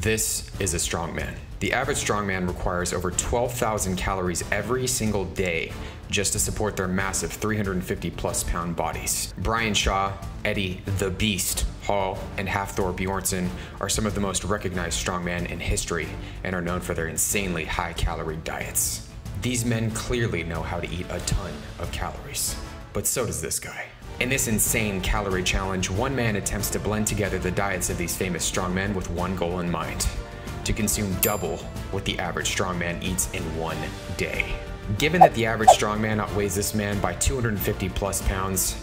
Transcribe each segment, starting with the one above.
This is a strongman. The average strongman requires over 12,000 calories every single day just to support their massive 350-plus-pound bodies. Brian Shaw, Eddie the Beast Hall, and Hafthor Bjornsson are some of the most recognized strongmen in history and are known for their insanely high-calorie diets. These men clearly know how to eat a ton of calories, but so does this guy. In this insane calorie challenge, one man attempts to blend together the diets of these famous strongmen with one goal in mind: to consume double what the average strongman eats in one day. Given that the average strongman outweighs this man by 250+ pounds,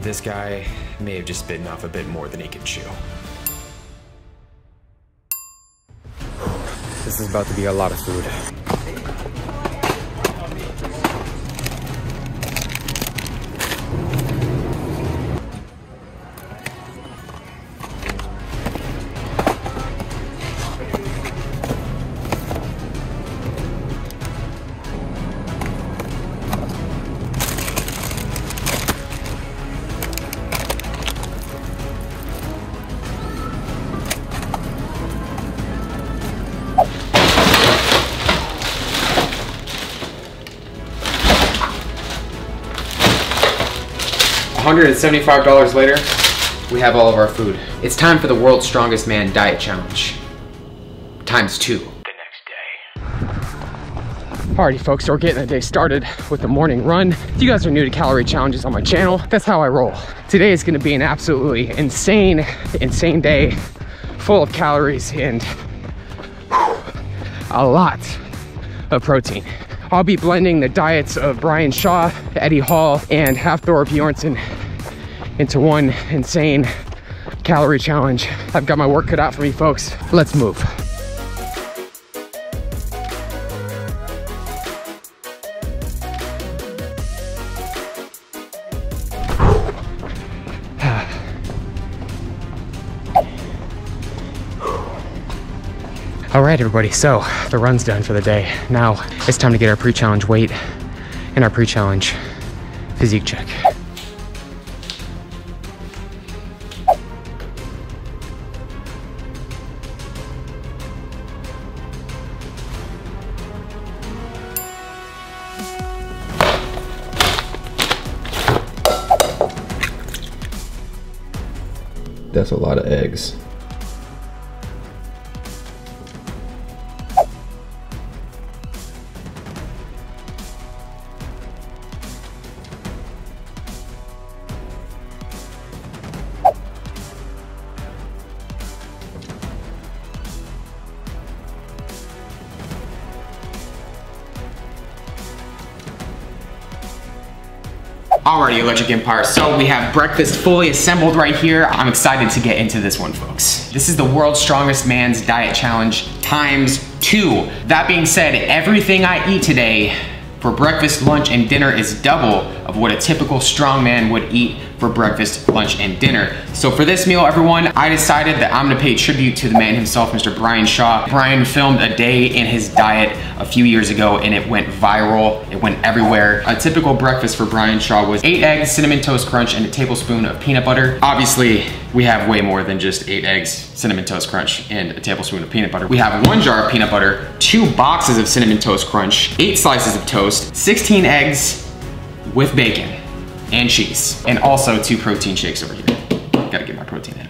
this guy may have just bitten off a bit more than he could chew. This is about to be a lot of food. $175 later, we have all of our food. It's time for the World's Strongest Man Diet Challenge, ×2. The next day. Alrighty folks, so we're getting the day started with the morning run. If you guys are new to calorie challenges on my channel, that's how I roll. Today is gonna be an absolutely insane day, full of calories and a lot of protein. I'll be blending the diets of Brian Shaw, Eddie Hall, and Hafthor Bjornsson into one insane calorie challenge. I've got my work cut out for me, folks. Let's move. All right, everybody, so the run's done for the day. Now it's time to get our pre-challenge weight and our pre-challenge physique check. That's a lot of eggs. Alrighty, Electric Empire, so we have breakfast fully assembled right here. I'm excited to get into this one, folks. This is the World's Strongest Man's Diet Challenge ×2. That being said, everything I eat today for breakfast, lunch, and dinner is double of what a typical strongman would eat for breakfast, lunch, and dinner. So for this meal, everyone, I decided that I'm gonna pay tribute to the man himself, Mr. Brian Shaw. Brian filmed a day in his diet a few years ago and it went viral, it went everywhere. A typical breakfast for Brian Shaw was 8 eggs, Cinnamon Toast Crunch, and a tablespoon of peanut butter. Obviously, we have way more than just 8 eggs, Cinnamon Toast Crunch, and a tablespoon of peanut butter. We have 1 jar of peanut butter, 2 boxes of Cinnamon Toast Crunch, 8 slices of toast, 16 eggs with bacon and cheese, and also 2 protein shakes over here. Gotta get my protein in.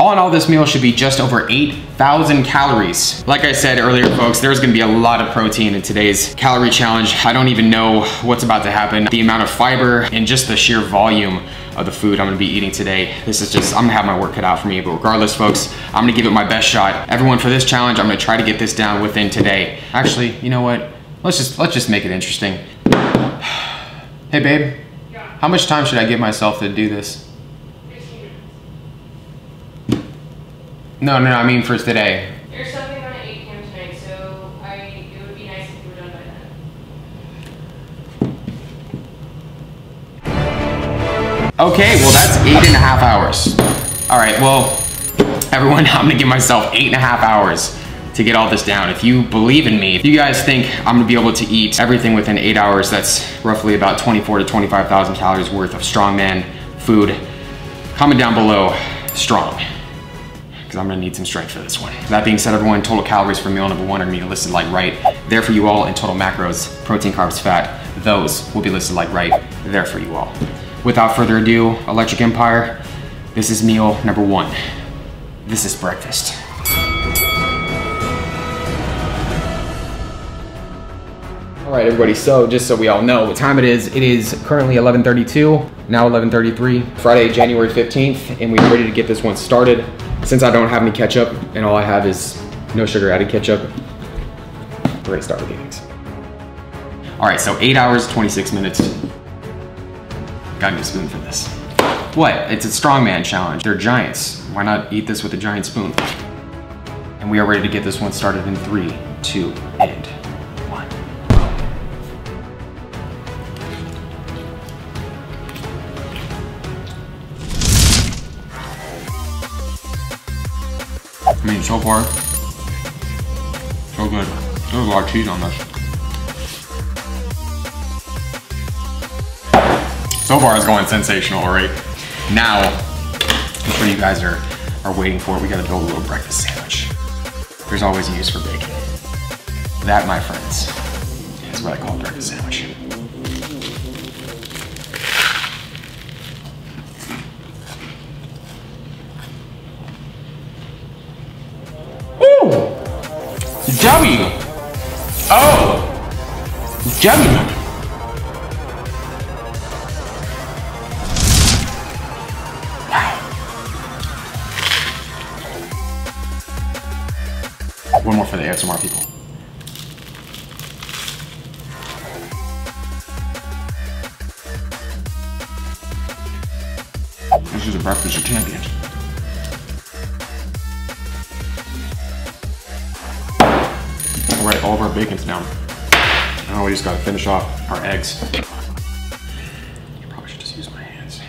All in all, this meal should be just over 8,000 calories. Like I said earlier, folks, there's gonna be a lot of protein in today's calorie challenge. I don't even know what's about to happen. The amount of fiber and just the sheer volume of the food I'm gonna be eating today. This is just, I'm gonna have my work cut out for me, but regardless, folks, I'm gonna give it my best shot. Everyone, for this challenge, I'm gonna try to get this down within today. Actually, you know what? Let's just make it interesting. Hey, babe. How much time should I give myself to do this? 15 minutes. No, I mean for today. There's something on at 8 p.m. tonight, so it would be nice if you were done by then. Okay, well that's 8.5 hours. All right, well, everyone, I'm gonna give myself 8.5 hours to get all this down. If you believe in me, if you guys think I'm gonna be able to eat everything within 8 hours, that's roughly about 24,000 to 25,000 calories worth of strongman food. Comment down below, strong. because I'm gonna need some strength for this one. That being said, everyone, total calories for meal number one are gonna be listed like right there for you all, and total macros, protein, carbs, fat, those will be listed like right there for you all. Without further ado, Electric Empire, this is meal number one. This is breakfast. All right, everybody, so just so we all know what time it is currently 11:32, now 11:33, Friday, January 15th, and we're ready to get this one started. Since I don't have any ketchup, and all I have is no sugar added ketchup, we're gonna start with the eggs. All right, so 8 hours, 26 minutes. Got me a spoon for this. What? It's a strongman challenge. They're giants. Why not eat this with a giant spoon? And we are ready to get this one started in 3, 2, and 1. I mean, so far, so good. There's a lot of cheese on this. So far, it's going sensational, right? Now, I'm sure you guys are waiting for it. We gotta build a little breakfast sandwich. There's always a use for bacon. That, my friends, is what I call a breakfast sandwich. W. O. W. Wow. One more for the ASMR people. This is a breakfast of champions. All right, all of our bacon's down. Now we just gotta finish off our eggs. I probably should just use my hands.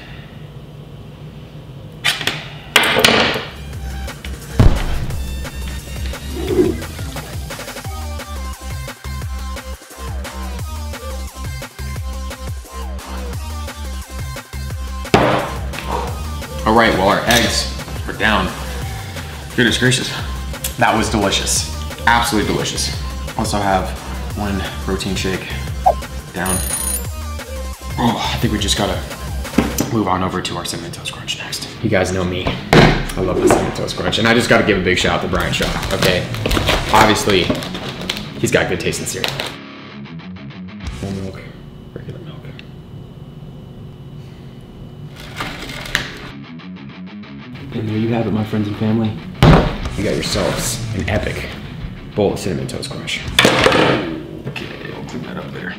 All right, well, our eggs are down. Goodness gracious, that was delicious. Absolutely delicious. Also have one protein shake down. Oh, I think we just gotta move on over to our Cinnamon Toast Crunch next. You guys know me. I love the Cinnamon Toast Crunch. And I just gotta give a big shout out to Brian Shaw, okay? Obviously, he's got good taste in cereal. Full milk, regular milk. And there you have it, my friends and family. You got yourselves an epic bowl of Cinnamon Toast Crunch. Okay, I'll clean that up there.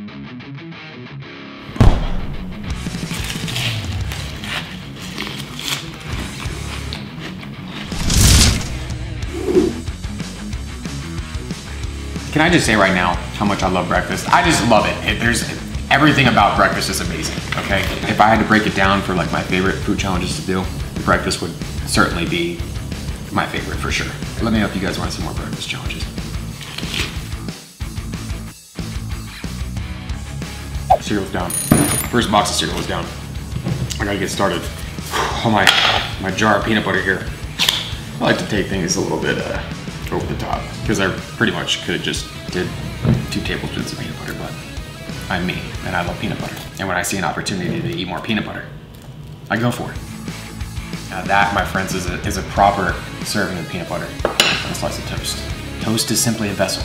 Can I just say right now how much I love breakfast? I just love it. There's everything about breakfast is amazing, okay? If I had to break it down for like my favorite food challenges to do, breakfast would certainly be my favorite for sure. Let me know if you guys want to see more breakfast challenges. Cereal's down. First box of cereal is down. I gotta get started. Oh, my jar of peanut butter here. I like to take things a little bit over the top because I pretty much could have just did 2 tablespoons of peanut butter, but I'm me and I love peanut butter. And when I see an opportunity to eat more peanut butter, I go for it. Now that, my friends, is a proper serving of peanut butter and a slice of toast. Toast is simply a vessel.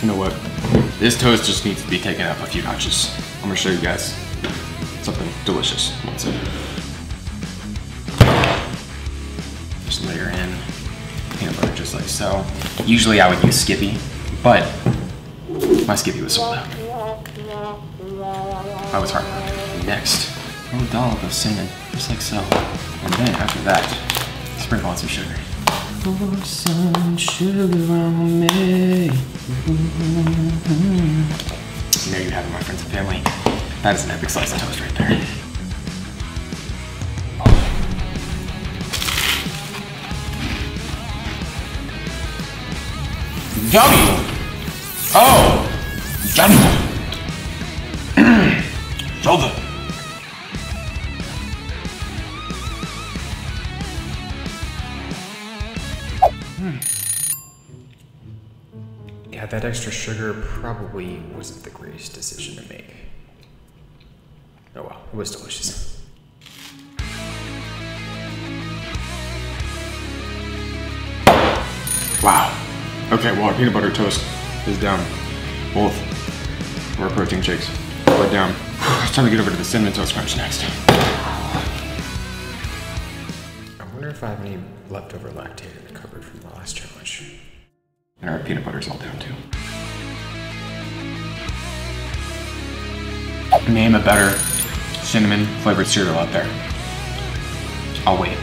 You know what? This toast just needs to be taken up a few notches. I'm gonna show you guys something delicious. One second. Just layer in peanut butter just like so. Usually I would use Skippy, but my Skippy was sold out. I was heartbroken. Next, a little dollop of cinnamon, just like so. And then after that, sprinkle on some sugar. Pour some sugar on me. And there you have it, my friends and family. That is an epic slice of toast right there. W. O. Yummy. So good. Yeah, that extra sugar probably wasn't the greatest decision to make. Oh well, it was delicious. Wow. Okay, well, our peanut butter toast is down. Both of our protein shakes are down. It's time to get over to the Cinnamon Toast Crunch next. I wonder if I have any leftover lactate in the cupboard from the last challenge. And our peanut butter's all down too. Name a better cinnamon flavored cereal out there. I'll wait.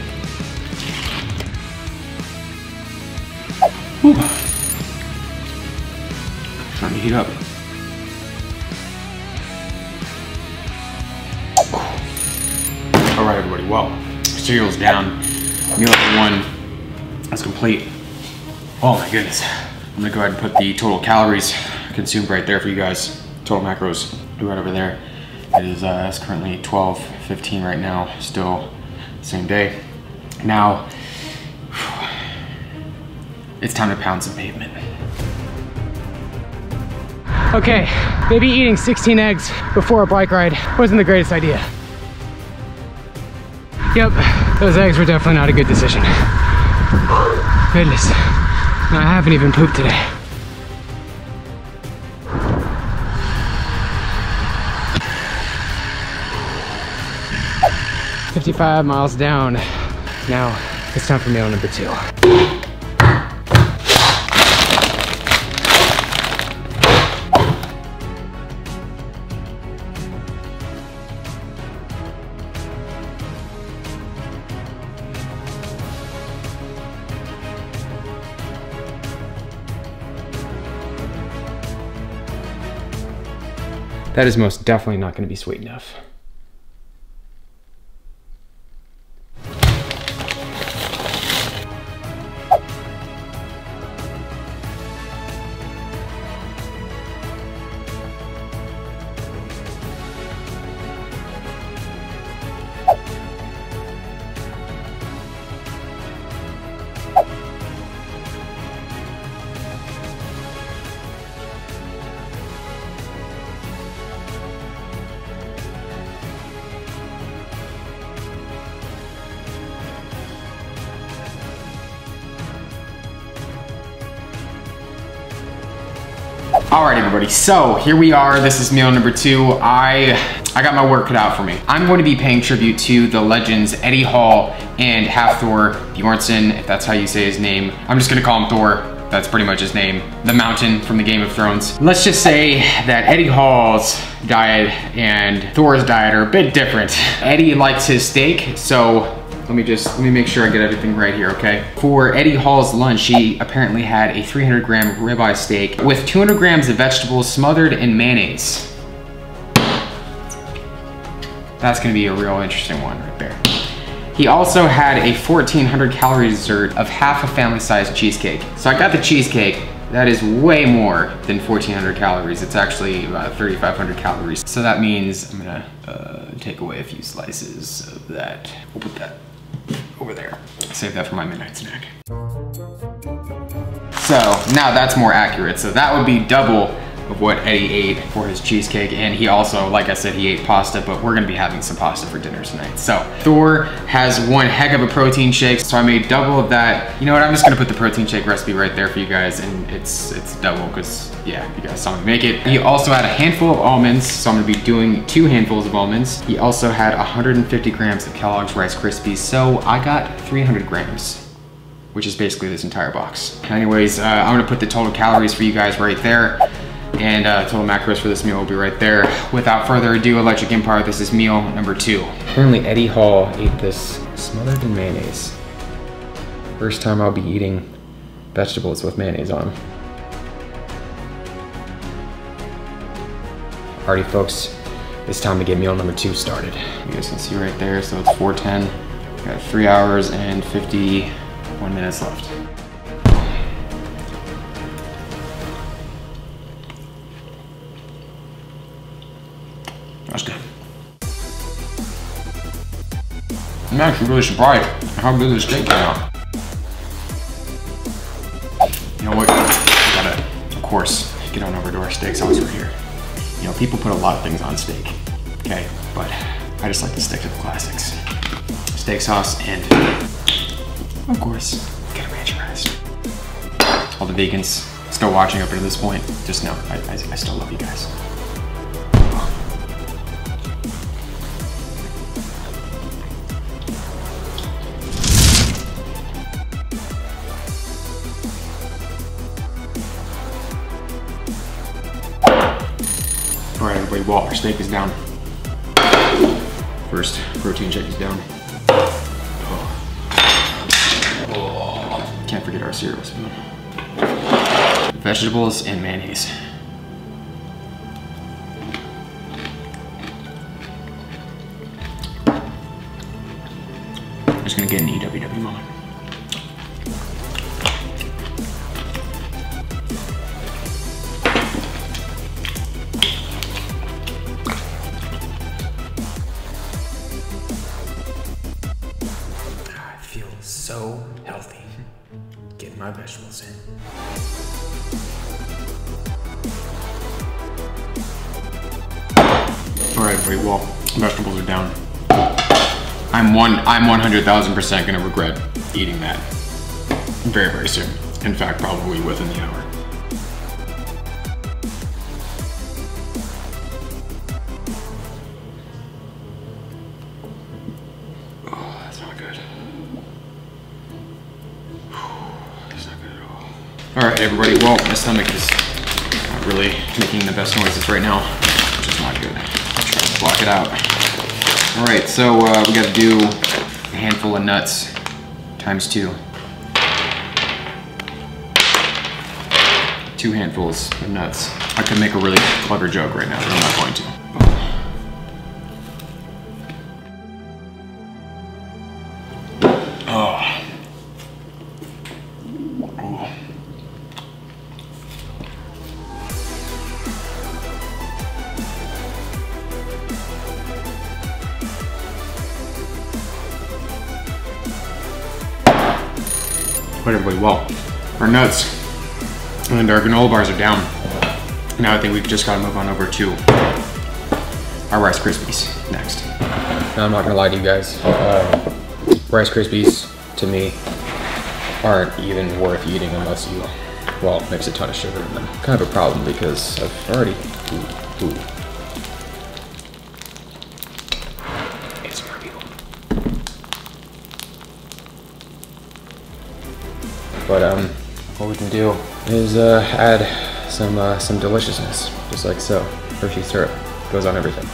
Ooh. Trying to heat up. Alright everybody, well, cereal's down. Meal number one, that's complete. Oh my goodness. I'm gonna go ahead and put the total calories consumed right there for you guys. Total macros, right over there. It is it's currently 12:15 right now, still same day. Now, it's time to pound some pavement. Okay, maybe eating 16 eggs before a bike ride wasn't the greatest idea. Yep, those eggs were definitely not a good decision. Goodness, I haven't even pooped today. "55 miles down. Now it's time for meal number two. That is most definitely not going to be sweet enough. All right, everybody, so here we are. This is meal number two. I got my work cut out for me. I'm going to be paying tribute to the legends Eddie Hall and Hafthor Bjornsson, if that's how you say his name. I'm just gonna call him Thor. That's pretty much his name. The Mountain from the Game of Thrones. Let's just say that Eddie Hall's diet and Thor's diet are a bit different. Eddie likes his steak, so let me make sure I get everything right here, okay? For Eddie Hall's lunch, he apparently had a 300-gram ribeye steak with 200 grams of vegetables smothered in mayonnaise. That's gonna be a real interesting one right there. He also had a 1,400-calorie dessert of half a family-sized cheesecake. So I got the cheesecake. That is way more than 1,400 calories. It's actually about 3,500 calories. So that means I'm gonna take away a few slices of that. We'll put that over there. Save that for my midnight snack. So now that's more accurate. So that would be double of what Eddie ate for his cheesecake. And he also, like I said, he ate pasta, but we're gonna be having some pasta for dinner tonight. So Thor has one heck of a protein shake. So I made double of that. You know what? I'm just gonna put the protein shake recipe right there for you guys. And it's double, cause yeah, you guys saw me make it. He also had a handful of almonds. So I'm gonna be doing 2 handfuls of almonds. He also had 150 grams of Kellogg's Rice Krispies. So I got 300 grams. Which is basically this entire box. Anyways, I'm gonna put the total calories for you guys right there. And total macros for this meal will be right there. Without further ado, Electric Empire, this is meal number two. Apparently Eddie Hall ate this smothered in mayonnaise. First time I'll be eating vegetables with mayonnaise on. Alrighty folks, it's time to get meal number two started. You guys can see right there, so it's 4:10. We got 3 hours and 51 minutes left. That's good. I'm actually really surprised at how good this steak came out. You know what? We gotta, of course, get on over to our steak sauce right here. You know, people put a lot of things on steak, okay? But I just like to stick to the classics. Steak sauce and, of course, get a ranch rice. All the vegans still watching up until this point, just know, I still love you guys. Alright everybody, well, our steak is down. First protein shake is down. Oh. Oh. Can't forget our cereal spoon. Vegetables and mayonnaise. I'm just gonna get an EWW moment. So healthy. Get my vegetables in. All right, great. Well, vegetables are down. I'm 100,000% gonna regret eating that very, very soon. In fact, probably within the hour. Oh, that's not good. That's not good at all. All right, everybody. Well, my stomach is not really making the best noises right now, which is not good. Let's try to block it out. All right, so we got to do a handful of nuts times two. 2 handfuls of nuts. I could make a really clever joke right now, but I'm not going to. But everybody, well, our nuts and our granola bars are down. Now I think we've just got to move on over to our Rice Krispies next. Now I'm not gonna lie to you guys, Rice Krispies to me aren't even worth eating unless you, well, mix a ton of sugar in them. Kind of a problem because I've already. But what we can do is add some deliciousness, just like so. Hershey's syrup goes on everything.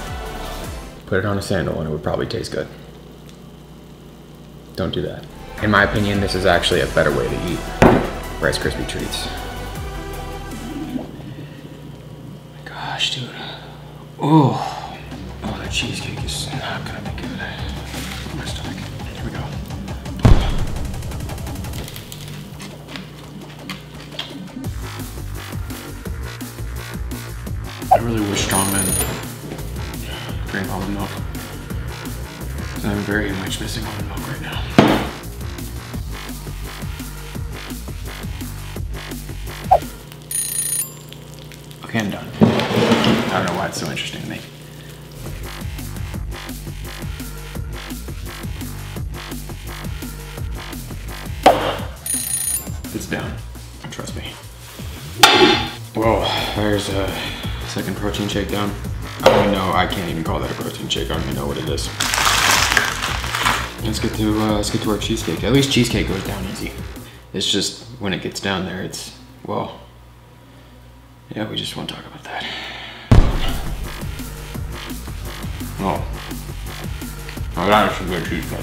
Put it on a sandal and it would probably taste good. Don't do that. In my opinion, this is actually a better way to eat Rice Krispie treats. Oh my gosh, dude. Oh, oh, that cheesecake is not gonna be good. My stomach. Here we go. I really wish strong men drink almond milk. So I'm very much missing almond milk right now. Okay, I'm done. I don't know why it's so interesting to me. It's down. Trust me. Whoa, there's a second protein shake down. I don't know, I can't even call that a protein shake. I don't even know what it is. Let's get to our cheesecake. At least cheesecake goes down easy. It's just when it gets down there, it's, well, yeah, we just won't talk about that. Oh, oh, that's a good cheesecake.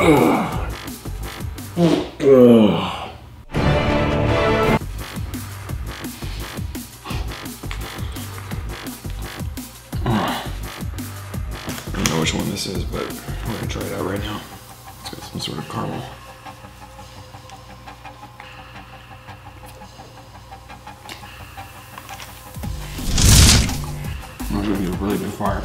I don't know which one this is, but we're gonna try it out right now. It's got some sort of caramel. give you a really big fart.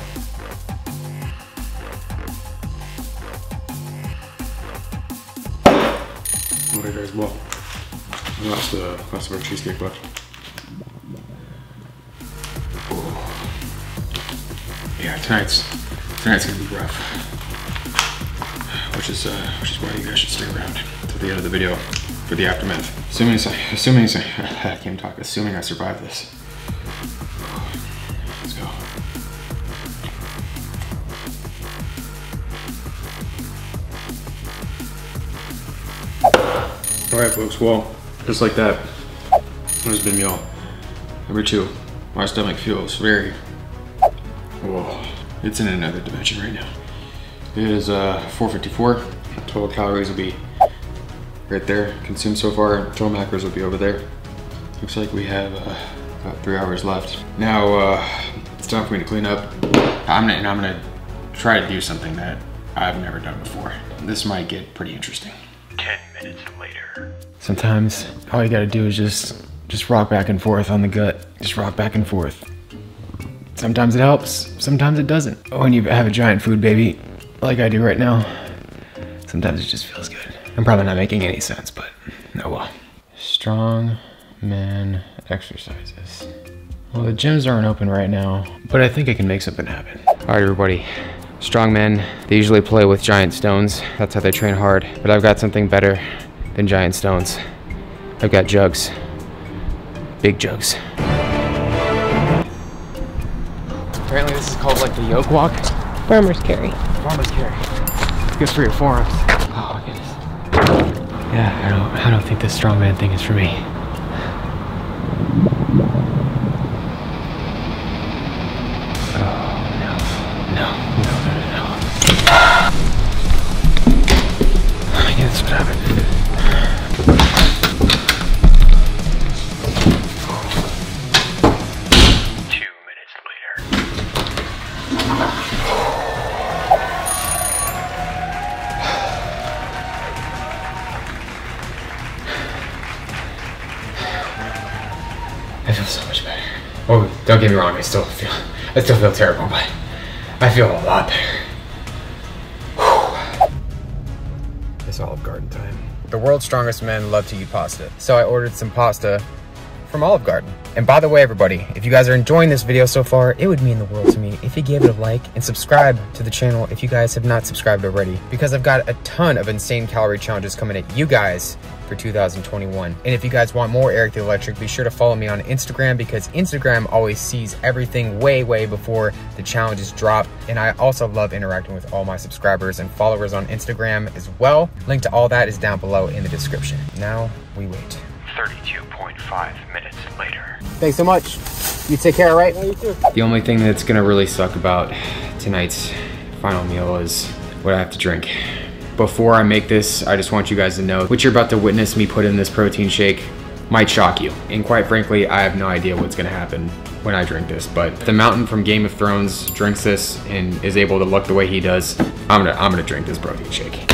Okay guys, well, that's the last of our cheesecake left. Yeah, tonight's gonna be rough, which is why you guys should stay around till the end of the video for the aftermath. Assuming I survive this. Let's go. All right, folks. Well, just like that, it has been meal number 2. My stomach feels very. Whoa, it's in another dimension right now. It is 4:54. Total calories will be right there, consumed so far. Total macros will be over there. Looks like we have about 3 hours left. Now it's time for me to clean up. I'm gonna try to do something that I've never done before. This might get pretty interesting. 10 minutes later. Sometimes all you gotta do is just rock back and forth on the gut. Just rock back and forth. Sometimes it helps, sometimes it doesn't. When you have a giant food baby, like I do right now, sometimes it just feels good. I'm probably not making any sense, but oh well. Strong man exercises. Well, the gyms aren't open right now, but I think I can make something happen. All right, everybody. Strong men, they usually play with giant stones. That's how they train hard. But I've got something better than giant stones. I've got jugs, big jugs. Apparently this is called like the yoke walk. Farmer's carry. Farmer's carry. It's good for your forearms. Oh my goodness. Yeah, I don't think this strongman thing is for me. Oh no. I guess that's what happened. Don't get me wrong, I still feel terrible, but I feel a lot better. Whew. It's Olive Garden time. The world's strongest men love to eat pasta, so I ordered some pasta from Olive Garden. And by the way, everybody, if you guys are enjoying this video so far, it would mean the world to me if you gave it a like and subscribe to the channel if you guys have not subscribed already, because I've got a ton of insane calorie challenges coming at you guys for 2021. And if you guys want more Eric the Electric, be sure to follow me on Instagram, because Instagram always sees everything way before the challenges drop. And I also love interacting with all my subscribers and followers on Instagram as well. Link to all that is down below in the description. Now we wait. 32.5 minutes later. Thanks so much. You take care, all right? Yeah, you too. The only thing that's gonna really suck about tonight's final meal is what I have to drink. Before I make this, I just want you guys to know what you're about to witness me put in this protein shake might shock you. And quite frankly, I have no idea what's gonna happen when I drink this, but the mountain from Game of Thrones drinks this and is able to look the way he does. I'm gonna drink this protein shake.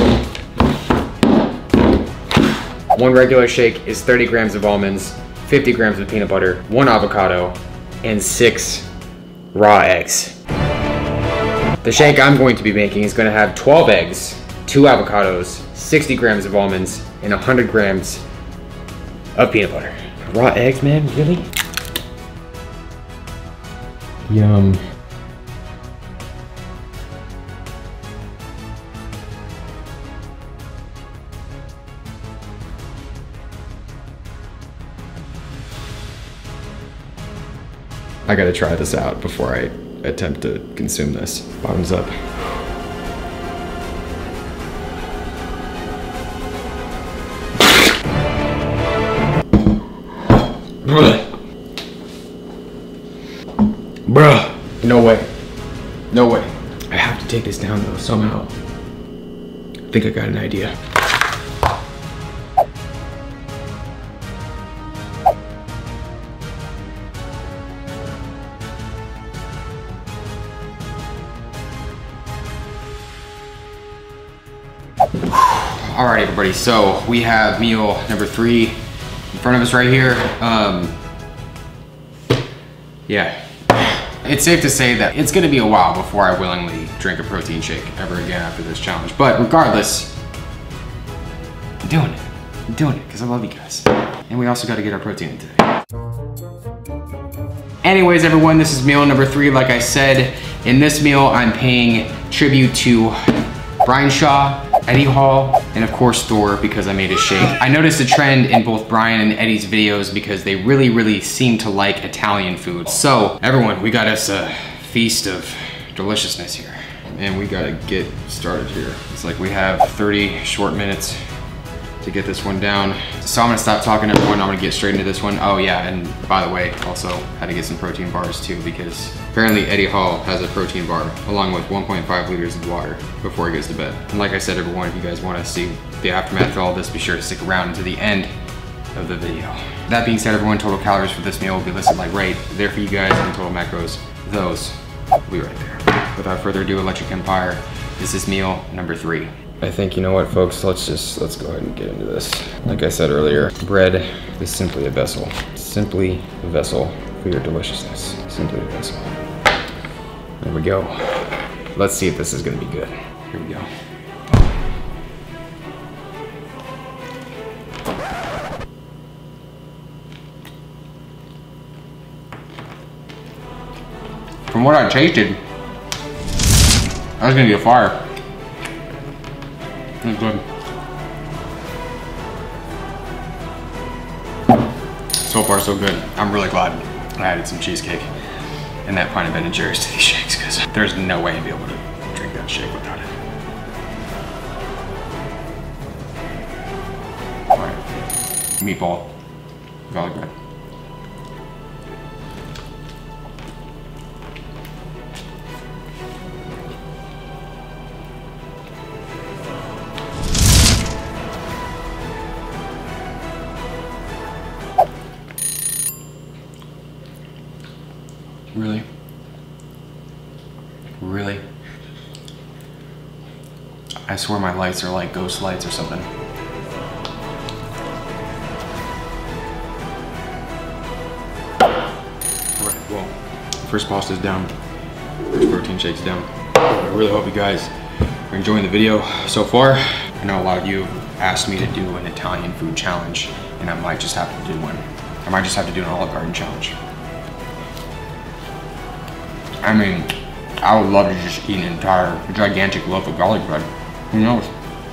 One regular shake is 30 grams of almonds, 50 grams of peanut butter, 1 avocado, and 6 raw eggs. The shake I'm going to be making is gonna have 12 eggs, 2 avocados, 60 grams of almonds, and 100 grams of peanut butter. Raw eggs, man, really? Yum. I gotta try this out before I attempt to consume this. Bottoms up. Bruh. No way. No way. I have to take this down though, somehow. I think I got an idea. All right, everybody, so we have meal number 3 in front of us right here. Yeah. It's safe to say that it's gonna be a while before I willingly drink a protein shake ever again after this challenge. But regardless, I'm doing it. I'm doing it because I love you guys. And we also gotta get our protein in today. Anyways, everyone, this is meal number 3. Like I said, in this meal, I'm paying tribute to Brian Shaw, Eddie Hall, and of course Thor, because I made a shake. I noticed a trend in both Brian and Eddie's videos because they really seem to like Italian food. So everyone, we got us a feast of deliciousness here. And we gotta get started here. It's like we have 30 short minutes to get this one down. So I'm gonna stop talking, everyone. I'm gonna get straight into this one. Oh yeah, and by the way, also had to get some protein bars too, because apparently Eddie Hall has a protein bar along with 1.5 liters of water before he goes to bed. And like I said, everyone, if you guys wanna see the aftermath of all this, be sure to stick around until the end of the video. That being said, everyone, total calories for this meal will be listed like right there for you guys, and total macros, those will be right there. Without further ado, Electric Empire, this is meal number 3. I think, you know what, folks, let's go ahead and get into this. Like I said earlier, bread is simply a vessel. Simply a vessel for your deliciousness. Simply a vessel. There we go. Let's see if this is gonna be good. Here we go. From what I tasted, I was gonna get fire. It's good. So far, so good. I'm really glad I added some cheesecake and that pint of Ben & Jerry's to these shakes, because there's no way I'd be able to drink that shake without it. All right, meatball, garlic bread. Really? I swear my lights are like ghost lights or something. Alright, well, first pasta's down. First protein shake's down. I really hope you guys are enjoying the video so far. I know a lot of you asked me to do an Italian food challenge, and I might just have to do one. I might just have to do an Olive Garden challenge. I mean, I would love to just eat an entire gigantic loaf of garlic bread. Who knows?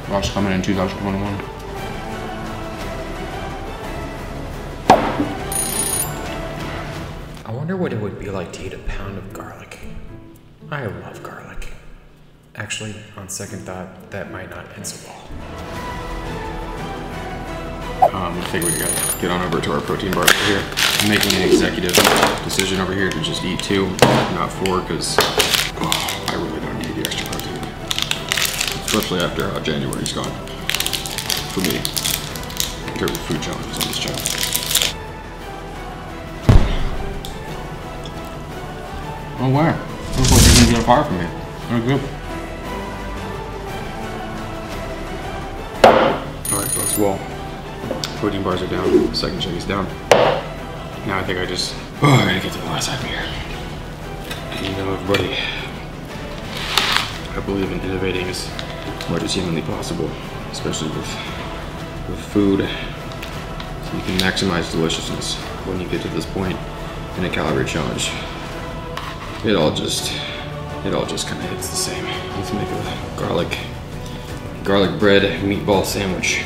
What's coming in 2021? I wonder what it would be like to eat a pound of garlic. I love garlic. Actually, on second thought, that might not end so well. I think we gotta get on over to our protein bar over here. I'm making an executive decision over here to just eat 2, not 4, because I really don't need the extra protein, especially after how January's gone for me in terms of food challenges on this channel. Oh wow! Looks like they're gonna get a fire from me. They're good. All right, folks. Well, protein bars are down. Second shake is down. Now I think I just, I gotta get to the last time here. And you know, everybody, I believe in innovating as much as humanly possible, especially with food. So you can maximize deliciousness when you get to this point in a calorie challenge. It all just kind of hits the same. Let's make a garlic bread meatball sandwich.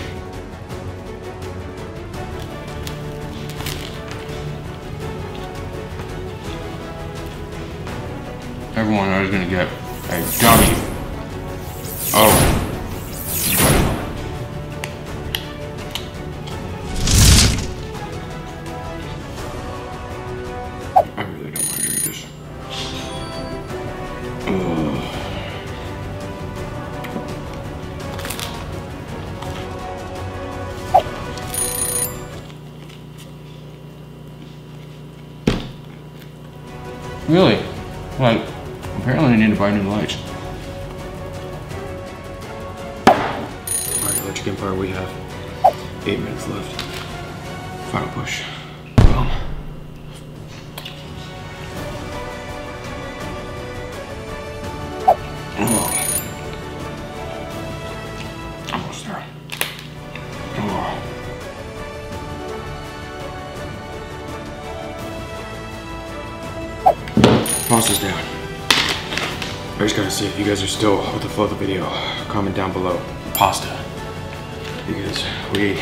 Everyone knows gonna get a W. Oh. I really don't want to drink this. Ugh. Really? Like, apparently I need to buy new lights. Alright, Electric Empire, we have 8 minutes left. Final push. Boom. almost is down. I just gotta see if you guys are still with the flow of the video. Comment down below. Pasta. Because we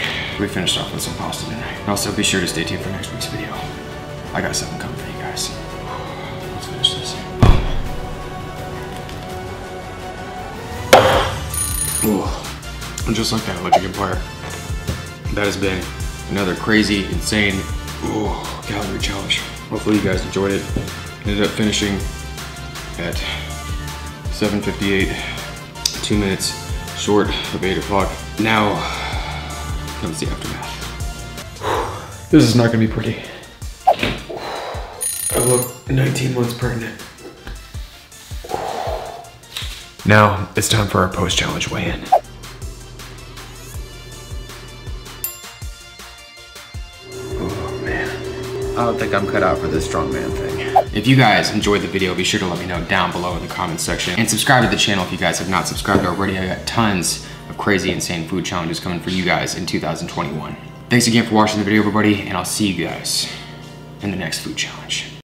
finished off with some pasta dinner. And also be sure to stay tuned for next week's video. I got something coming for you guys. Let's finish this. Ooh. Just like that Electric Empire. That has been another crazy, insane, ooh, calorie challenge. Hopefully you guys enjoyed it. Ended up finishing at 7:58, 2 minutes short of 8 o'clock. Now, comes the aftermath. This is not gonna be pretty. I look 19 months pregnant. Now, it's time for our post-challenge weigh-in. Oh man, I don't think I'm cut out for this strongman thing. If you guys enjoyed the video, be sure to let me know down below in the comments section. And subscribe to the channel if you guys have not subscribed already. I got tons of crazy, insane food challenges coming for you guys in 2021. Thanks again for watching the video, everybody, and I'll see you guys in the next food challenge.